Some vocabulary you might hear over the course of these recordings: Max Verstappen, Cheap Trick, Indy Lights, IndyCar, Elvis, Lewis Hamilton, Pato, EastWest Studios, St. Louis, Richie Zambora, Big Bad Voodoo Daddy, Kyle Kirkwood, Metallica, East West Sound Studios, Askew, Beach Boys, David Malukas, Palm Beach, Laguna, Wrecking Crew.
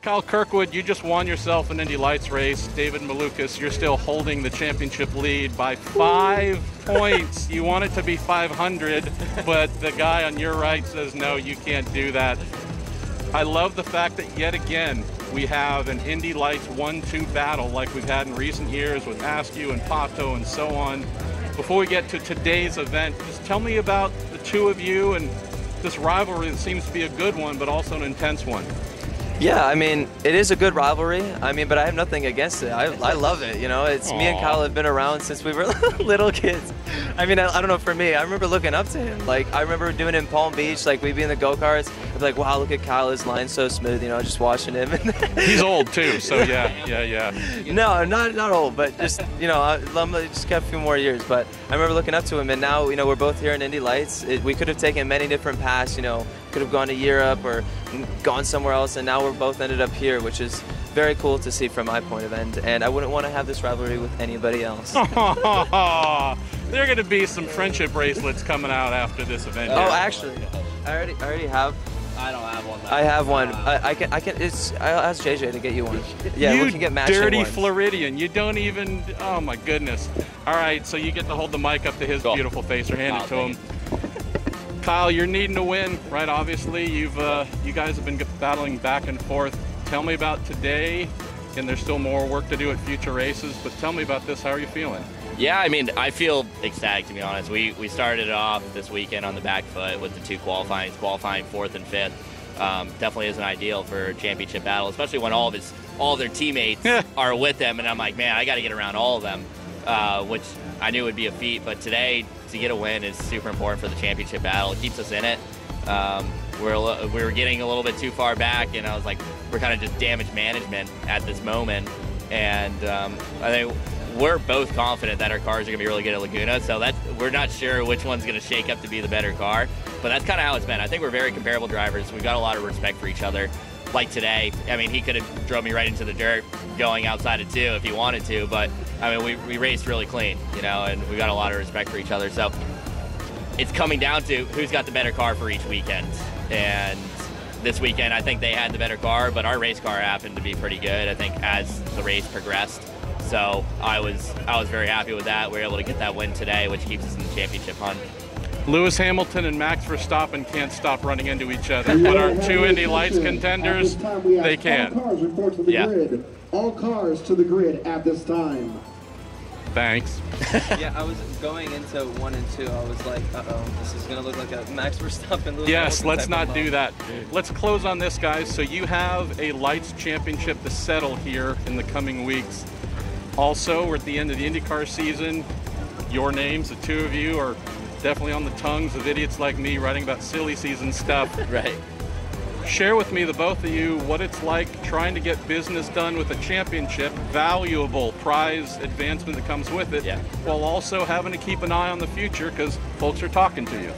Kyle Kirkwood, you just won yourself an Indy Lights race. David Malukas, you're still holding the championship lead by 5 points. You want it to be 500, but the guy on your right says, no, you can't do that. I love the fact that yet again, we have an Indy Lights 1-2 battle like we've had in recent years with Askew and Pato and so on. Before we get to today's event, just tell me about the two of you and this rivalry that seems to be a good one, but also an intense one. Yeah, I mean, it is a good rivalry. I mean, but I have nothing against it. I love it, you know. It's Aww. Me and Kyle have been around since we were little kids. I mean, I don't know, for me, I remember looking up to him. Like, I remember doing it in Palm Beach, like, we'd be in the go-karts. I'd be like, wow, look at Kyle, his line's so smooth, you know, just watching him. He's old, too, so yeah. No, not old, but just, you know, I just got a few more years. But I remember looking up to him, and now, you know, we're both here in Indy Lights. We could have taken many different paths, you know. Could have gone to Europe or gone somewhere else, and now we're both ended up here, which is very cool to see from my point of end, and I wouldn't want to have this rivalry with anybody else. There are going to be some friendship bracelets coming out after this event. Oh, actually, I already have. I don't have one. I have one. I can. I'll ask JJ to get you one. Yeah, you we can get matching ones. You dirty Floridian. You don't even. Oh my goodness. All right, so you get to hold the mic up to his beautiful face or hand it to him. Kyle, you're needing a win, right? Obviously, you guys have been battling back and forth. Tell me about today, and there's still more work to do at future races, but tell me about this. How are you feeling? Yeah, I mean, I feel ecstatic, to be honest. We started it off this weekend on the back foot with the two qualifying fourth and fifth. Definitely isn't ideal for a championship battle, especially when all of their teammates are with them, and I'm like, man, I got to get around all of them, which I knew would be a feat, but today, to get a win is super important for the championship battle. It keeps us in it. We were getting a little bit too far back, and I was like, we're kind of just damage management at this moment. And I think we're both confident that our cars are going to be really good at Laguna, so that we're not sure which one's going to shake up to be the better car. But that's kind of how it's been. I think we're very comparable drivers. We've got a lot of respect for each other. Like today, I mean, he could have drove me right into the dirt going outside of two if he wanted to, but I mean, we raced really clean, you know, and we got a lot of respect for each other. So it's coming down to who's got the better car for each weekend. And this weekend, I think they had the better car, but our race car happened to be pretty good, I think, as the race progressed. So I was very happy with that. We were able to get that win today, which keeps us in the championship hunt. Lewis Hamilton and Max Verstappen can't stop running into each other, but our two Indy Lights contenders, they can. All cars report to the grid. All cars to the grid at this time. Thanks. Yeah, I was going into 1 and 2. I was like, uh-oh, this is going to look like a Max Verstappen. Lewis yes, Hamilton let's not do that. Let's close on this, guys. So you have a Lights championship to settle here in the coming weeks. Also, we're at the end of the IndyCar season. Your names, the two of you, are definitely on the tongues of idiots like me writing about silly season stuff. Right. Share with me, the both of you, what it's like trying to get business done with a championship, valuable prize advancement that comes with it, while also having to keep an eye on the future because folks are talking to you.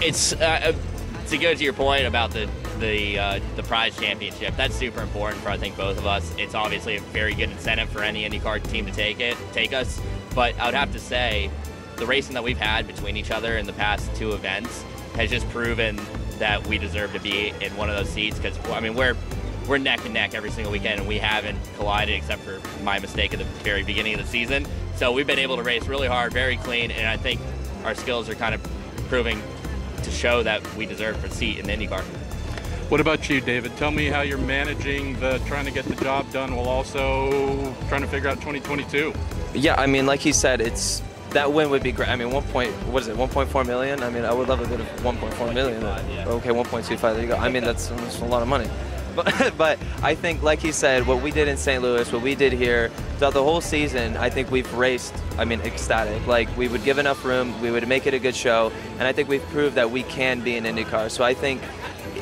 It's, to go to your point about the prize championship, that's super important for, I think, both of us. It's obviously a very good incentive for any IndyCar team to take us, but I would have to say, the racing that we've had between each other in the past two events has just proven that we deserve to be in one of those seats because, I mean, we're neck and neck every single weekend, and we haven't collided except for my mistake at the very beginning of the season. So we've been able to race really hard, very clean, and I think our skills are kind of proving to show that we deserve a seat in the IndyCar. What about you, David? Tell me how you're managing the trying to get the job done while also trying to figure out 2022. Yeah, I mean, like he said, it's that win would be great. I mean, 1.4 million? I mean, I would love a bit of 1.4 million. Okay, 1.25, there you go. I mean, that's a lot of money. But I think, like he said, what we did in St. Louis, what we did here, throughout the whole season, I think we've raced, I mean, ecstatic. Like, we would give enough room, we would make it a good show, and I think we've proved that we can be an IndyCar. So I think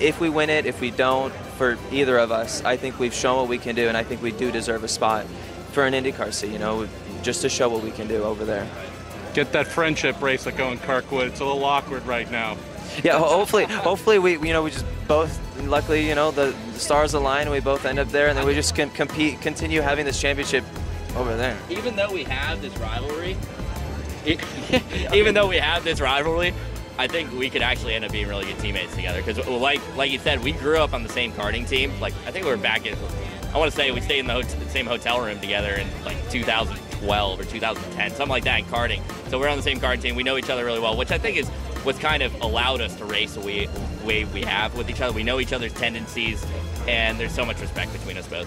if we win it, if we don't, for either of us, I think we've shown what we can do, and I think we do deserve a spot for an IndyCar seat, you know, just to show what we can do over there. Get that friendship bracelet going, Kirkwood. It's a little awkward right now. Yeah, hopefully we just both, luckily, you know, the stars align and we both end up there, and then we just can continue having this championship over there. Even though we have this rivalry, I think we could actually end up being really good teammates together. Because like you said, we grew up on the same karting team. Like, I think we were back at, I want to say we stayed in the same hotel room together in like 2012 or 2010, something like that in karting. So we're on the same karting team. We know each other really well, which I think is what's kind of allowed us to race the way we have with each other. We know each other's tendencies, and there's so much respect between us both.